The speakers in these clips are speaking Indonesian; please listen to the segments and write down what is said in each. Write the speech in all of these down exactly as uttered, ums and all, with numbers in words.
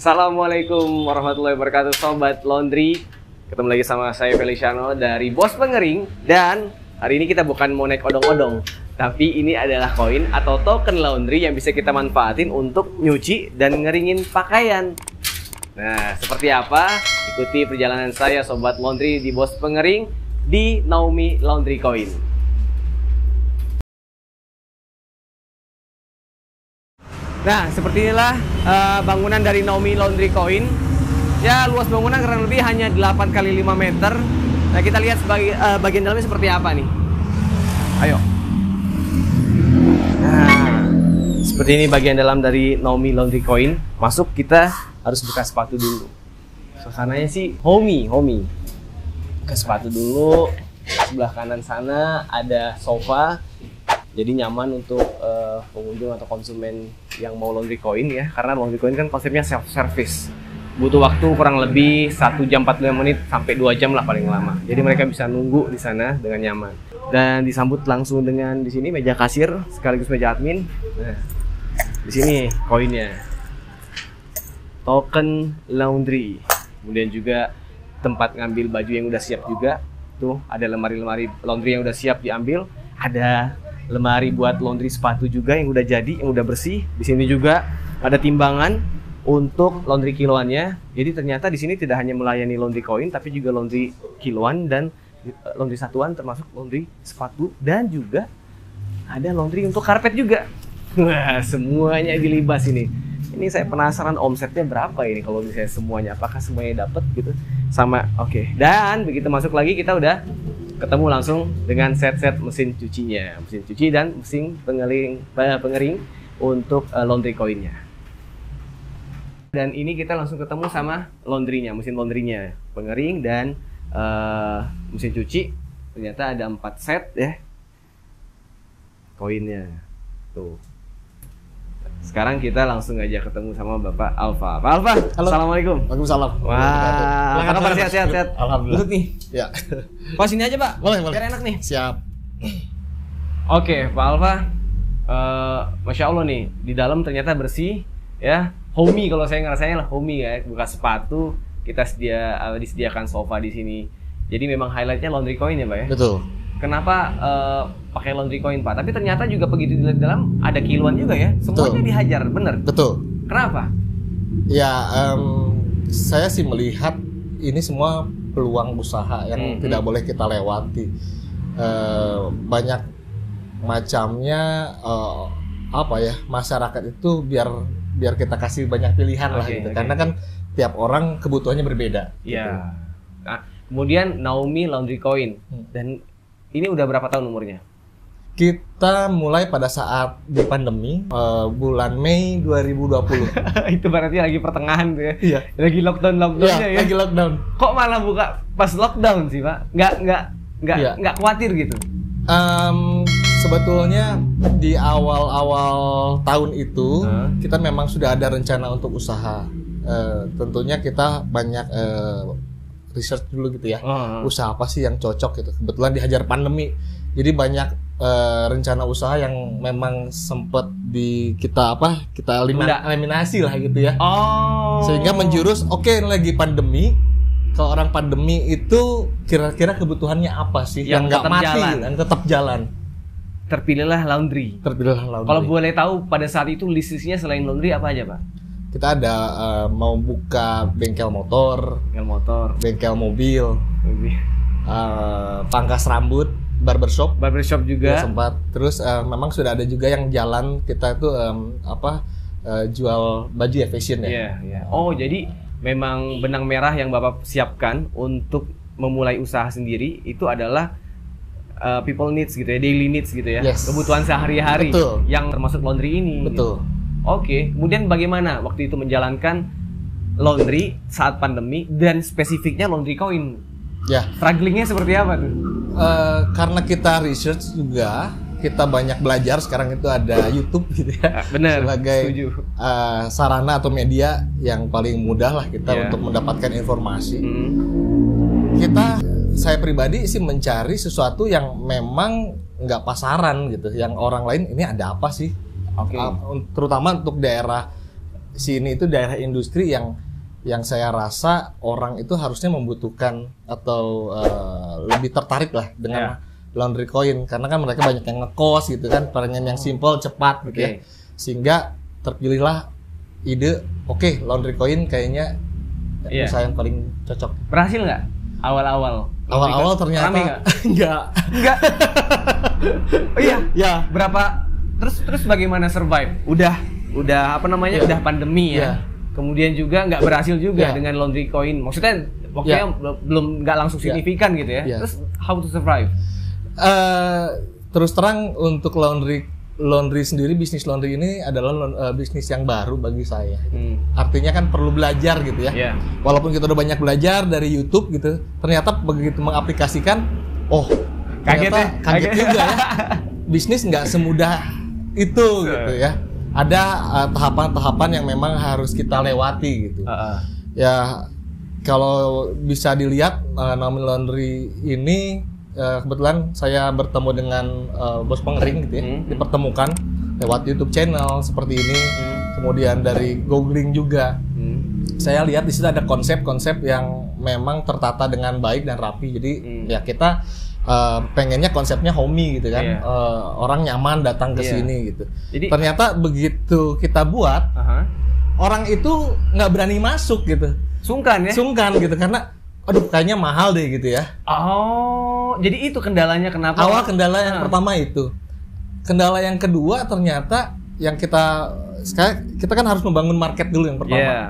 Assalamualaikum warahmatullahi wabarakatuh, Sobat Laundry. Ketemu lagi sama saya Feliciano dari Bos Pengering. Dan hari ini kita bukan mau naik odong-odong, tapi ini adalah koin atau token laundry yang bisa kita manfaatin untuk nyuci dan ngeringin pakaian. Nah, seperti apa? Ikuti perjalanan saya Sobat Laundry di Bos Pengering di Naomi Laundry Coin. Nah, seperti inilah uh, bangunan dari Naomi Laundry Coin. Ya, luas bangunan kurang lebih hanya delapan kali lima meter. Nah, kita lihat sebagai, uh, bagian dalamnya seperti apa nih. Ayo. Nah, seperti ini bagian dalam dari Naomi Laundry Coin. Masuk, kita harus buka sepatu dulu. Suasananya sih homey, homey. Buka sepatu dulu. Sebelah kanan sana ada sofa. Jadi nyaman untuk uh, pengunjung atau konsumen yang mau laundry coin ya. Karena laundry coin kan konsepnya self-service. Butuh waktu kurang lebih satu jam empat puluh lima menit sampai dua jam lah paling lama. Jadi mereka bisa nunggu di sana dengan nyaman. Dan disambut langsung dengan di sini meja kasir sekaligus meja admin. Nah, di sini koinnya. Token laundry. Kemudian juga tempat ngambil baju yang udah siap juga. Tuh, ada lemari-lemari laundry yang udah siap diambil. Ada lemari buat laundry sepatu juga yang udah jadi, yang udah bersih. Di sini juga ada timbangan untuk laundry kiloannya. Jadi ternyata di sini tidak hanya melayani laundry koin, tapi juga laundry kiloan dan laundry satuan, termasuk laundry sepatu, dan juga ada laundry untuk karpet juga. Wah, semuanya dilibas ini. Ini saya penasaran omsetnya berapa ini kalau misalnya semuanya, apakah semuanya dapat gitu? Sama, oke. Okay. Dan begitu masuk lagi kita udah ketemu langsung dengan set-set mesin cucinya, mesin cuci dan mesin pengering, pengering untuk laundry coinnya. Dan ini kita langsung ketemu sama laundrynya, mesin laundrynya, pengering dan uh, mesin cuci. Ternyata ada empat set ya koinnya. Tuh. Sekarang kita langsung aja ketemu sama Bapak Alfa. Pak Alfa, assalamualaikum. Waalaikumsalam. Wah, apa kabar? Sehat, sehat, sehat. Alhamdulillah. Duduk nih. Ya. Pak, sini aja Pak. Boleh, boleh. Biar enak nih. Siap. Oke, Pak Alfa. Uh, Masya Allah nih, di dalam ternyata bersih, ya. Homey kalau saya ngerasanya lah, homey ya. Buka sepatu, kita sedia, uh, disediakan sofa di sini. Jadi memang highlightnya laundry coin ya, Pak ya. Betul. Kenapa uh, pakai laundry coin Pak? Tapi ternyata juga begitu di dalam ada kiluan juga ya. Semuanya betul. Dihajar, bener? Betul. Kenapa? Ya, um, saya sih melihat ini semua peluang usaha yang hmm, tidak hmm. boleh kita lewati. Uh, banyak macamnya uh, apa ya masyarakat itu biar biar kita kasih banyak pilihan okay, lah gitu. Okay. Karena kan tiap orang kebutuhannya berbeda. Iya. Gitu. Nah, kemudian Naomi Laundry Coin hmm. dan ini udah berapa tahun umurnya? Kita mulai pada saat di pandemi uh, bulan Mei dua ribu dua puluh. Itu berarti lagi pertengahan tuh ya? Iya. Lagi lockdown lockdownnya ya, ya? Lagi lockdown. Kok malah buka pas lockdown sih Pak? Nggak nggak nggak iya. nggak khawatir gitu? Um, sebetulnya di awal-awal tahun itu huh? kita memang sudah ada rencana untuk usaha. Uh, tentunya kita banyak. Uh, research dulu gitu ya, uh, uh. usaha apa sih yang cocok gitu. Kebetulan dihajar pandemi, jadi banyak uh, rencana usaha yang memang sempet di kita apa kita eliminasi lah gitu ya. Oh. Sehingga menjurus, oke okay, lagi pandemi. Kalau orang pandemi itu kira-kira kebutuhannya apa sih yang nggak mati, jalan. yang tetap jalan? Terpilihlah laundry. Terpilihlah laundry. Kalau boleh tahu pada saat itu listnya selain laundry apa aja Pak? Kita ada uh, mau buka bengkel motor, bengkel motor, bengkel mobil, mobil. Uh, pangkas rambut, barbershop, barbershop juga ya, sempat. Terus uh, memang sudah ada juga yang jalan kita itu um, apa uh, jual baju ya fashion ya. Yeah, yeah. Oh jadi memang benang merah yang Bapak siapkan untuk memulai usaha sendiri itu adalah uh, people needs gitu ya, daily needs gitu ya, yes. kebutuhan sehari-hari yang termasuk laundry ini. Betul. Gitu. Oke, kemudian bagaimana waktu itu menjalankan laundry saat pandemi dan spesifiknya laundry coin? Ya. Strugglingnya seperti apa tuh? Uh, karena kita research juga, kita banyak belajar. Sekarang itu ada YouTube gitu ya. Bener, sebagai uh, sarana atau media yang paling mudah lah kita yeah. untuk mendapatkan informasi. Hmm. Kita, saya pribadi sih mencari sesuatu yang memang nggak pasaran gitu, yang orang lain ini ada apa sih? Okay. Terutama untuk daerah sini itu daerah industri yang yang saya rasa orang itu harusnya membutuhkan atau uh, lebih tertarik lah dengan yeah. laundry coin, karena kan mereka banyak yang ngekos gitu kan, pengen yang simple, cepat gitu okay. ya. Sehingga terpilihlah ide, oke okay, laundry coin kayaknya yeah. usaha yang paling cocok. Berhasil nggak awal-awal? Awal-awal ternyata nggak. Nggak. Oh iya, ya. Berapa? Terus terus bagaimana survive? Udah, udah apa namanya? Yeah. Udah pandemi ya. Yeah. Kemudian juga nggak berhasil juga yeah. dengan laundry coin. Maksudnya waktunya yeah. belum nggak langsung signifikan yeah. gitu ya. Yeah. Terus how to survive? Uh, terus terang untuk laundry laundry sendiri, bisnis laundry ini adalah uh, bisnis yang baru bagi saya. Hmm. Artinya kan perlu belajar gitu ya. Yeah. Walaupun kita udah banyak belajar dari YouTube gitu, ternyata begitu mengaplikasikan, oh kaget ya? Kaget juga ya. Bisnis nggak semudah itu so. Gitu ya. Ada uh, tahapan-tahapan yang memang harus kita lewati gitu. Uh-uh. Ya kalau bisa dilihat uh, Naomi Laundry ini uh, kebetulan saya bertemu dengan uh, Bos Pengering gitu ya, mm-hmm. dipertemukan lewat YouTube channel seperti ini. Mm-hmm. Kemudian dari googling juga, mm-hmm. saya lihat di situ ada konsep-konsep yang memang tertata dengan baik dan rapi. Jadi mm-hmm. ya kita Uh, pengennya konsepnya homey gitu kan, yeah. uh, orang nyaman datang ke yeah. sini gitu. Jadi, ternyata begitu kita buat, uh-huh. orang itu nggak berani masuk gitu. Sungkan ya? Sungkan gitu karena, aduh kayaknya mahal deh gitu ya. Oh, jadi itu kendalanya kenapa? Awal kendala yang hmm. pertama itu, kendala yang kedua ternyata yang kita sekarang kita kan harus membangun market dulu yang pertama. Yeah.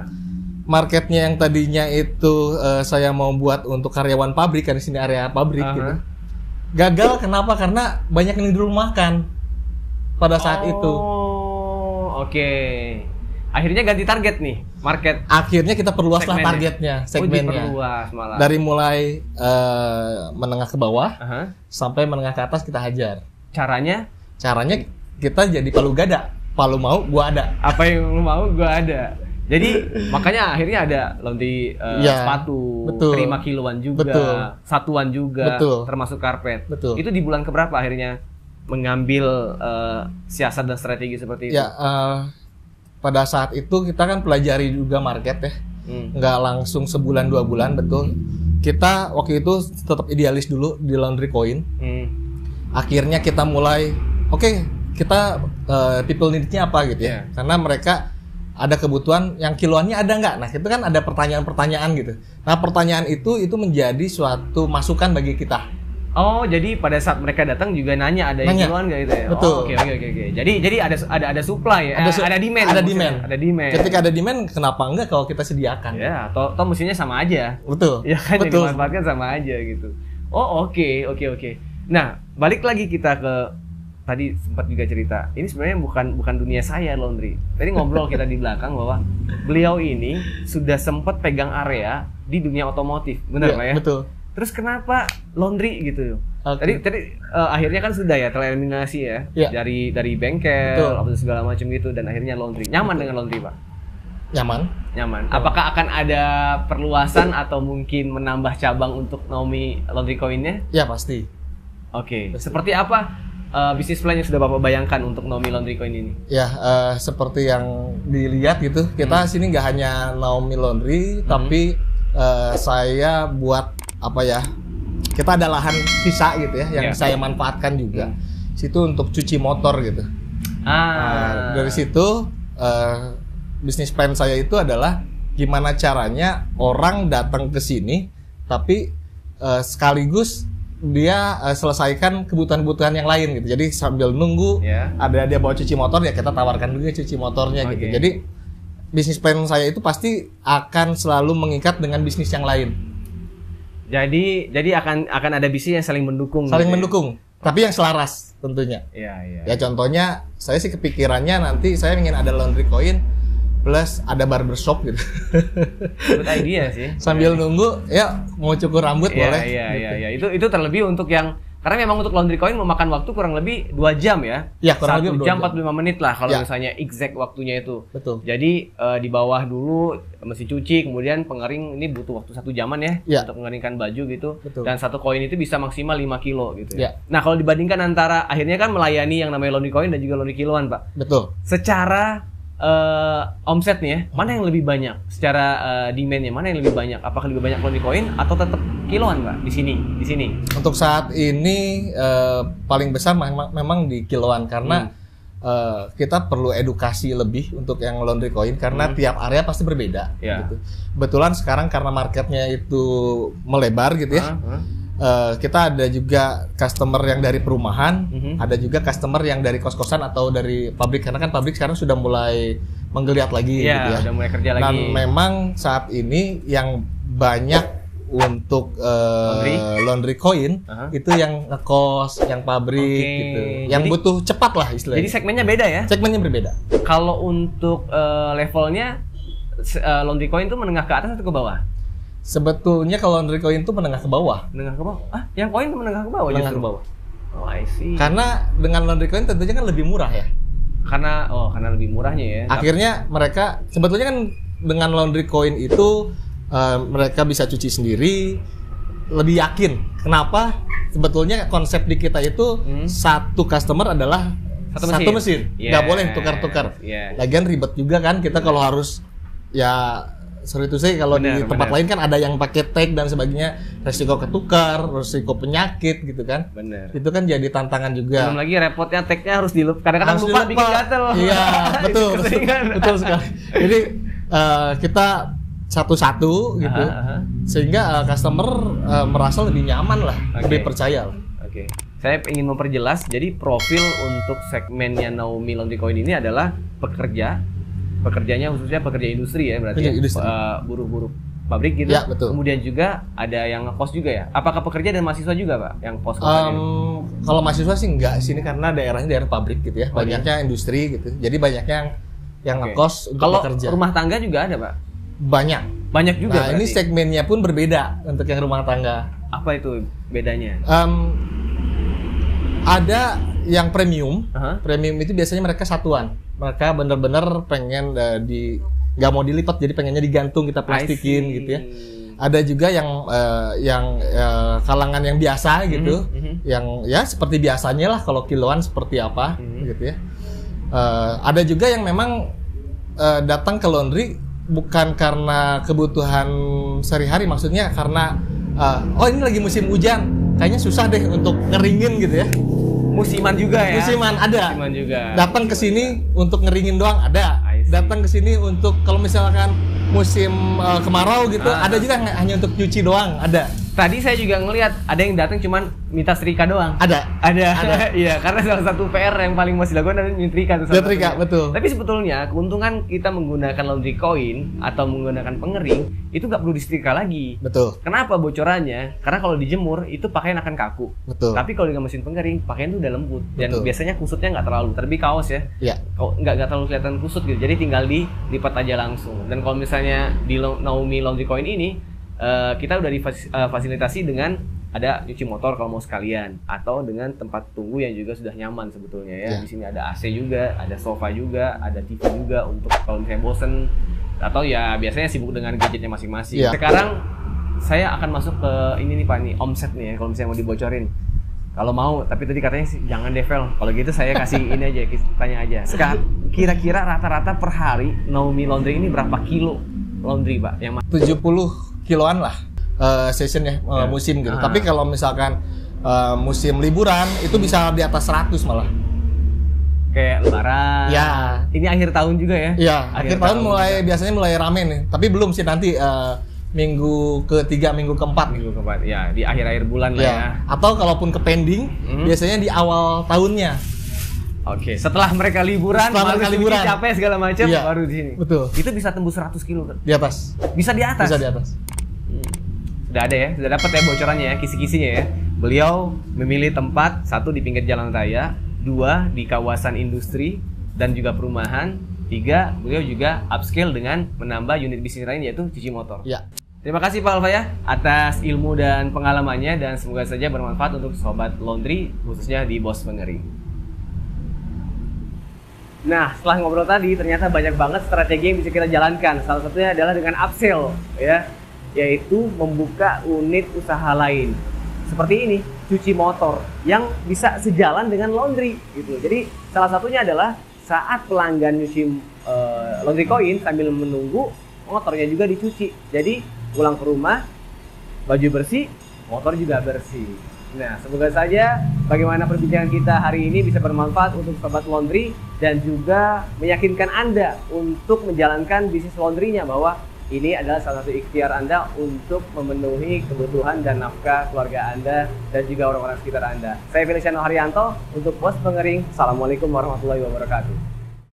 Marketnya yang tadinya itu uh, saya mau buat untuk karyawan pabrik kan di sini area pabrik uh-huh. gitu. Gagal kenapa? Karena banyak yang di rumah makan pada saat oh, itu. Oh, oke. Okay. Akhirnya ganti target nih, market. Akhirnya kita perluaslah segmennya. targetnya, segmennya. Oh, diperluas malah. Dari mulai uh, menengah ke bawah uh-huh. sampai menengah ke atas kita hajar. Caranya? Caranya kita jadi palu gada. Palu mau, gua ada. Apa yang lu mau, gua ada. Jadi makanya akhirnya ada laundry uh, ya, sepatu, betul. terima kiloan juga, betul. satuan juga, betul. termasuk karpet. Betul. Itu di bulan keberapa akhirnya mengambil uh, siasat dan strategi seperti itu? Ya, uh, pada saat itu kita kan pelajari juga market ya, hmm. nggak langsung sebulan dua bulan betul. Kita waktu itu tetap idealis dulu di laundry coin. Hmm. Akhirnya kita mulai, oke okay, kita uh, people need-nya apa gitu ya? Yeah. Karena mereka ada kebutuhan yang kiloannya ada nggak? Nah itu kan ada pertanyaan-pertanyaan gitu. Nah pertanyaan itu itu menjadi suatu masukan bagi kita. Oh jadi pada saat mereka datang juga nanya ada nanya. yang kiloan nggak gitu ya? Betul. Oke oke oke. Jadi jadi ada ada ada supply ya? Ada, su- ada demand. Ada demand. Ada demand. Ketika ada demand kenapa enggak kalau kita sediakan? Ya atau atau mestinya sama aja. Betul. Ya kan yang dimanfaatkan sama aja gitu. Oh oke okay, oke okay, oke. Okay. Nah balik lagi kita ke tadi sempat juga cerita, ini sebenarnya bukan bukan dunia saya laundry. Tadi ngobrol kita di belakang bahwa beliau ini sudah sempat pegang area di dunia otomotif, benar Pak ya? Betul. Terus kenapa laundry gitu? Okay. Tadi tadi uh, akhirnya kan sudah ya tereliminasi ya, ya. dari dari bengkel, betul. apa segala macam gitu dan akhirnya laundry. Nyaman betul. dengan laundry Pak? Nyaman. Nyaman. Apakah akan ada perluasan betul. atau mungkin menambah cabang untuk Naomi Laundry Coin-nya? Ya pasti. Oke. Okay. Seperti apa? Uh, bisnis plan yang sudah Bapak bayangkan untuk Naomi Laundry Coin ini? Ya, uh, seperti yang dilihat gitu, kita hmm. sini nggak hanya Naomi Laundry, hmm. tapi uh, saya buat apa ya? Kita ada lahan sisa gitu ya, yang yeah. saya manfaatkan juga. Hmm. Situ untuk cuci motor gitu. Ah. Uh, dari situ uh, bisnis plan saya itu adalah gimana caranya orang datang ke sini, tapi uh, sekaligus dia uh, selesaikan kebutuhan-kebutuhan yang lain gitu. Jadi sambil nunggu yeah. ada dia bawa cuci motor ya kita tawarkan juga cuci motornya okay. gitu. Jadi bisnis plan saya itu pasti akan selalu mengikat dengan bisnis yang lain. Jadi jadi akan akan ada bisnis yang saling mendukung. Saling gitu mendukung, ya? Tapi yang selaras tentunya. Yeah, yeah, ya contohnya saya sih kepikirannya nanti saya ingin ada laundry coin plus ada barbershop gitu. Good idea sih. Sambil yeah. nunggu, ya mau cukur rambut yeah, boleh. Iya yeah, iya gitu. yeah, yeah. Itu itu terlebih untuk yang karena memang untuk laundry coin memakan waktu kurang lebih dua jam ya. Iya, kurang lebih satu jam empat puluh lima menit lah kalau yeah. misalnya exact waktunya itu. Betul. Jadi uh, di bawah dulu mesin cuci, kemudian pengering ini butuh waktu satu jaman ya yeah. untuk mengeringkan baju gitu. Betul. Dan satu koin itu bisa maksimal lima kilo gitu ya. Yeah. Nah, kalau dibandingkan antara akhirnya kan melayani yang namanya laundry coin dan juga laundry kiloan, Pak. Betul. Secara uh, omset nih ya, mana yang lebih banyak secara uh, demandnya, mana yang lebih banyak? Apakah lebih banyak laundry coin atau tetap kiloan, Pak? Di sini, di sini. Untuk saat ini uh, paling besar memang, memang di kiloan karena hmm. uh, kita perlu edukasi lebih untuk yang laundry coin karena hmm. tiap area pasti berbeda. Yeah. Gitu. Betulan sekarang karena marketnya itu melebar gitu ya. Uh, uh. Uh, kita ada juga customer yang dari perumahan, mm-hmm. ada juga customer yang dari kos-kosan atau dari pabrik karena kan pabrik sekarang sudah mulai menggeliat lagi, yeah, gitu ya. Sudah mulai kerja lagi. Dan memang saat ini yang banyak untuk uh, laundry? laundry coin uh-huh. itu yang ngekos, yang pabrik, okay. gitu, yang jadi, butuh cepat lah istilahnya. Jadi segmennya beda ya? Segmennya berbeda. Kalau untuk uh, levelnya uh, laundry coin itu menengah ke atas atau ke bawah? Sebetulnya kalau laundry coin itu menengah ke bawah. Menengah ke bawah? Ah, yang koin menengah ke bawah? Menengah justru? Ke bawah. Oh, I see. Karena dengan laundry coin tentunya kan lebih murah ya. Karena, oh, karena lebih murahnya ya. Akhirnya mereka, sebetulnya kan dengan laundry coin itu uh, mereka bisa cuci sendiri, lebih yakin. Kenapa? Sebetulnya konsep di kita itu hmm? satu customer adalah satu mesin. Satu mesin. Yes. Nggak boleh tukar-tukar. Yes. Lagian ribet juga kan kita kalau harus ya. Sorry itu sih kalau bener, di tempat bener. lain kan ada yang pakai tag dan sebagainya, resiko ketukar, resiko penyakit gitu kan. Bener. Itu kan jadi tantangan juga. Belum lagi repotnya tagnya harus dilep, kadang-kadang harus lupa dilep, bikin gatel. Iya, betul. betul, betul sekali. Jadi uh, kita satu-satu gitu, aha, aha. sehingga uh, customer uh, merasa lebih nyaman lah, okay. lebih percaya lah. Oke, okay. Saya ingin memperjelas. Jadi profil untuk segmennya Naomi Laundry Coin ini adalah pekerja. Pekerjanya khususnya pekerja industri ya berarti ya, uh, buruh-buruh pabrik gitu. Ya, betul. Kemudian juga ada yang ngekos juga ya. Apakah pekerja dan mahasiswa juga, Pak, yang kos? Um, kalau mahasiswa sih enggak sini karena daerahnya daerah pabrik gitu ya. Oh, banyaknya iya? industri gitu. Jadi banyaknya yang yang okay. ngekos untuk kalau pekerja. Kalau rumah tangga juga ada, Pak? Banyak. Banyak juga. Nah, berarti ini segmennya pun berbeda untuk yang rumah tangga. Apa itu bedanya? Um, ada yang premium. Uh-huh. Premium itu biasanya mereka satuan. Mereka benar-benar pengen uh, di nggak mau dilipat, jadi pengennya digantung, kita plastikin gitu ya. Ada juga yang uh, yang uh, kalangan yang biasa gitu, mm-hmm. yang ya seperti biasanya lah kalau kiloan seperti apa mm-hmm. gitu ya. Uh, ada juga yang memang uh, datang ke laundry bukan karena kebutuhan sehari-hari, maksudnya karena uh, oh ini lagi musim hujan, kayaknya susah deh untuk ngeringin gitu ya. Musiman juga ya. Musiman ada. Musiman juga. Datang ke sini untuk ngeringin doang ada. Datang ke sini untuk kalau misalkan musim uh, kemarau gitu, ah. ada juga hanya untuk nyuci doang, ada. Tadi saya juga ngelihat ada yang datang cuman minta setrika doang. Ada. Ada. Iya, karena salah satu P R yang paling masih dilakukan adalah nyetrika. Nyetrika, betul. Tapi sebetulnya keuntungan kita menggunakan laundry coin atau menggunakan pengering itu nggak perlu disetrika lagi. Betul. Kenapa bocorannya? Karena kalau dijemur itu pakaian akan kaku. Betul. Tapi kalau dengan mesin pengering pakaian itu udah lembut dan betul. Biasanya kusutnya nggak terlalu, terlebih kaos ya. Iya. Nggak nggak terlalu kelihatan kusut gitu. Jadi tinggal dilipat aja langsung. Dan kalau misalnya di Naomi Laundry Coin ini Uh, kita udah difasilitasi dengan ada cuci motor kalau mau sekalian atau dengan tempat tunggu yang juga sudah nyaman sebetulnya ya. Yeah. Di sini ada A C juga, ada sofa juga, ada T V juga untuk kalau misalnya bosen atau ya biasanya sibuk dengan gadgetnya masing-masing. Yeah. Sekarang saya akan masuk ke ini nih Pak nih, omset nih ya kalau misalnya mau dibocorin. Kalau mau, tapi tadi katanya jangan devel. Kalau gitu saya kasih ini aja, tanya aja. Sekarang kira-kira rata-rata per hari Naomi Laundry ini berapa kilo laundry, Pak? Yang tujuh puluh kiloan lah uh, season ya uh, yeah. musim gitu. Ah. Tapi kalau misalkan uh, musim liburan itu bisa di atas seratus malah. Kayak lebaran. Ya. Ini akhir tahun juga ya. Iya, akhir, akhir tahun, tahun mulai juga. Biasanya mulai rame nih. Tapi belum sih nanti uh, minggu ketiga, minggu keempat. Minggu keempat. Ya, di akhir-akhir bulan ya. Lah ya. Atau kalaupun ke pending, hmm. biasanya di awal tahunnya. Oke, okay. Setelah mereka liburan, setelah mereka liburan capek segala macam ya. Baru di sini. Betul. Itu bisa tembus seratus kilo kan? Di atas. Bisa di atas. Bisa di atas. Sudah ada ya, sudah dapat ya bocorannya ya, kisi-kisinya ya. Beliau memilih tempat, satu di pinggir jalan raya, dua di kawasan industri dan juga perumahan, tiga beliau juga upscale dengan menambah unit bisnis lain yaitu cuci motor. Ya. Terima kasih Pak Alfa ya atas ilmu dan pengalamannya dan semoga saja bermanfaat untuk sobat laundry khususnya di Bos Pengering. Nah, setelah ngobrol tadi ternyata banyak banget strategi yang bisa kita jalankan. Salah satunya adalah dengan upscale ya. Yaitu membuka unit usaha lain seperti ini, cuci motor yang bisa sejalan dengan laundry gitu. Jadi salah satunya adalah saat pelanggan nyuci uh, laundry coin sambil menunggu, motornya juga dicuci. Jadi pulang ke rumah, baju bersih, motor juga bersih. Nah, semoga saja bagaimana perbincangan kita hari ini bisa bermanfaat untuk sobat laundry dan juga meyakinkan Anda untuk menjalankan bisnis laundrynya, bahwa ini adalah salah satu ikhtiar Anda untuk memenuhi kebutuhan dan nafkah keluarga Anda dan juga orang-orang sekitar Anda. Saya Feliciano Haryanto untuk Bos Pengering. Assalamualaikum warahmatullahi wabarakatuh.